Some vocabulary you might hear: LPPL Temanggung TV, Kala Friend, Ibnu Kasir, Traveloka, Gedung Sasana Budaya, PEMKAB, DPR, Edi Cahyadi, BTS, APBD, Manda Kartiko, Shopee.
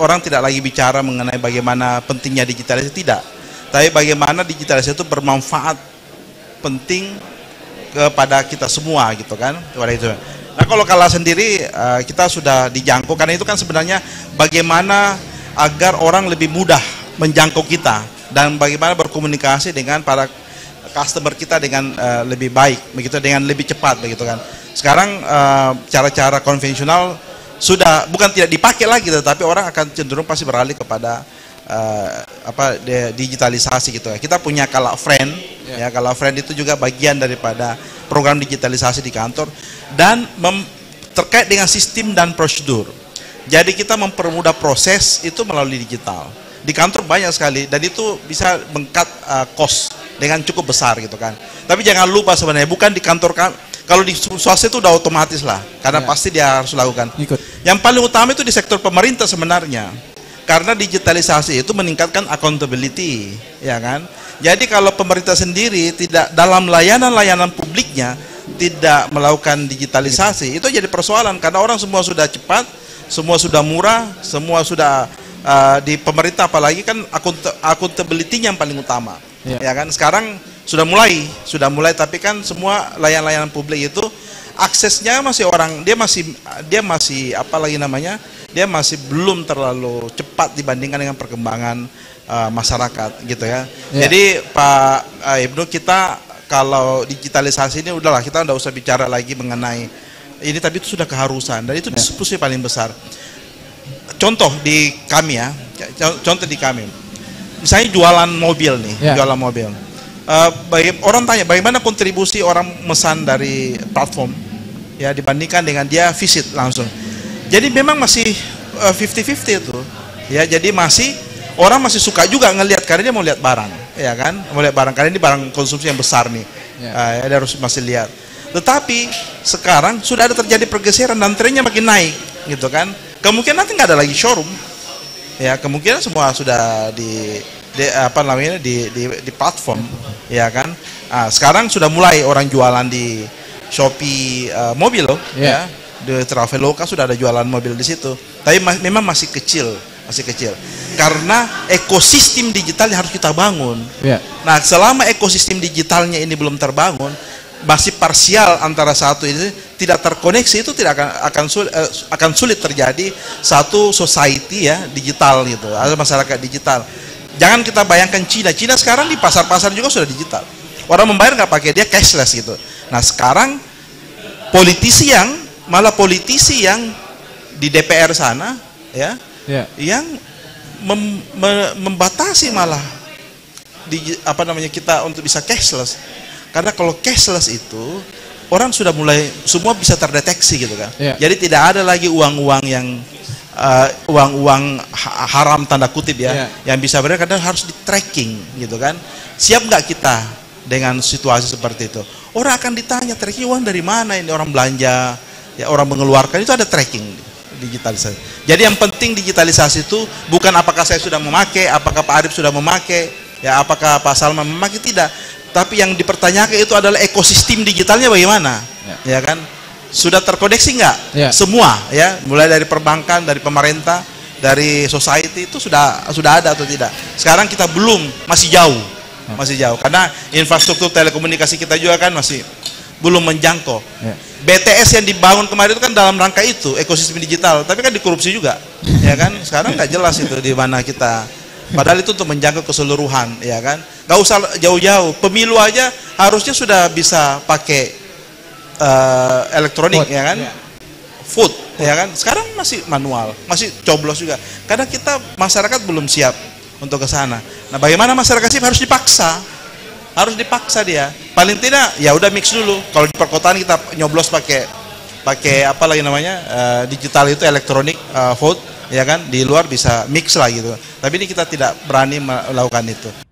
orang tidak lagi bicara mengenai bagaimana pentingnya digitalisasi, tidak. Tapi bagaimana digitalisasi itu bermanfaat, penting kepada kita semua gitu kan. Kepada itu. Nah kalau kalah sendiri kita sudah dijangkau, karena itu kan sebenarnya bagaimana agar orang lebih mudah menjangkau kita dan bagaimana berkomunikasi dengan para customer kita dengan lebih baik, begitu, dengan lebih cepat, begitu kan. Sekarang cara-cara konvensional sudah bukan tidak dipakai lagi, tetapi orang akan cenderung pasti beralih kepada digitalisasi gitu ya. Kita punya Kala Friend, yeah. Ya Kala Friend itu juga bagian daripada program digitalisasi di kantor dan terkait dengan sistem dan prosedur. Jadi kita mempermudah proses itu melalui digital. Di kantor banyak sekali dan itu bisa mengkat cost dengan cukup besar gitu kan. Tapi jangan lupa sebenarnya bukan di kantor kan. Kalau di swasta itu udah otomatis lah, karena ya, pasti dia harus lakukan. Ikut. Yang paling utama itu di sektor pemerintah sebenarnya, karena digitalisasi itu meningkatkan accountability, ya kan. Jadi kalau pemerintah sendiri tidak dalam layanan-layanan publiknya tidak melakukan digitalisasi, itu jadi persoalan karena orang semua sudah cepat, semua sudah murah, semua sudah di pemerintah apalagi kan accountability-nya yang paling utama, ya kan. Sekarang sudah mulai tapi kan semua layanan-layanan publik itu aksesnya masih orang dia masih belum terlalu cepat dibandingkan dengan perkembangan masyarakat gitu ya. Jadi Pak Ibnu, kita kalau digitalisasi ini udahlah, kita nggak usah bicara lagi mengenai ini, tapi itu sudah keharusan dan itu diskusi paling besar. Contoh di kami ya, misalnya jualan mobil nih, jualan mobil. Orang tanya bagaimana kontribusi orang memesan dari platform ya dibandingkan dengan dia visit langsung. Jadi memang masih 50-50 itu ya, jadi masih orang masih suka juga ngelihat karena dia mau lihat barang ya kan, mau lihat barang karena ini barang konsumsi yang besar nih ya, dia harus masih lihat. Tetapi sekarang sudah ada terjadi pergeseran dan trennya makin naik gitu kan, kemungkinan nanti nggak ada lagi showroom ya, kemungkinan semua sudah di platform ya kan. Sekarang sudah mulai orang jualan di Shopee mobil loh ya, di Traveloka sudah ada jualan mobil di situ, tapi memang masih kecil karena ekosistem digital yang harus kita bangun. Nah selama ekosistem digitalnya ini belum terbangun, masih parsial antara satu ini, tidak terkoneksi, itu tidak akan sulit terjadi satu society ya digital gitu, ada masyarakat digital. Jangan kita bayangkan Cina sekarang di pasar-pasar juga sudah digital. Orang membayar nggak pakai, dia cashless gitu. Nah sekarang politisi yang di DPR sana ya, yang membatasi malah kita untuk bisa cashless. Karena kalau cashless itu orang sudah mulai semua bisa terdeteksi gitu kan. Jadi tidak ada lagi uang-uang yang haram tanda kutip ya, yang bisa benar kadang harus di tracking gitu kan. Siap nggak kita dengan situasi seperti itu? Orang akan ditanya tracking uang dari mana ini, orang belanja ya, orang mengeluarkan, itu ada tracking digitalisasi. Jadi yang penting digitalisasi itu bukan apakah saya sudah memakai, apakah Pak Arief sudah memakai ya, apakah Pak Salman memakai, tidak, tapi yang dipertanyakan itu adalah ekosistem digitalnya bagaimana ya kan. Sudah terkoneksi nggak? Semua ya, mulai dari perbankan, dari pemerintah, dari society itu sudah ada atau tidak. Sekarang kita belum, masih jauh karena infrastruktur telekomunikasi kita juga kan masih belum menjangkau. BTS yang dibangun kemarin itu kan dalam rangka itu ekosistem digital, tapi kan dikorupsi juga ya kan. Sekarang nggak jelas itu di mana kita. Padahal itu untuk menjangkau keseluruhan ya kan. Nggak usah jauh-jauh, pemilu aja harusnya sudah bisa pakai elektronik ya kan, vote ya kan. Sekarang masih manual, masih coblos juga karena kita masyarakat belum siap untuk ke sana. Nah bagaimana masyarakat sih harus dipaksa dia, paling tidak ya udah mix dulu. Kalau di perkotaan kita nyoblos pakai apa lagi namanya digital itu elektronik vote ya kan, di luar bisa mix lah gitu, tapi ini kita tidak berani melakukan itu.